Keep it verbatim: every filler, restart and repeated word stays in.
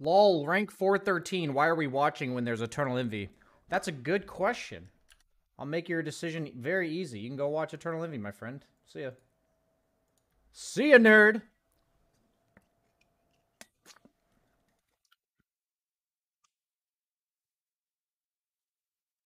Lol, rank four thirteen. Why are we watching when there's Eternal Envy? That's a good question. I'll make your decision very easy. You can go watch Eternal Envy, my friend. See ya. See ya, nerd!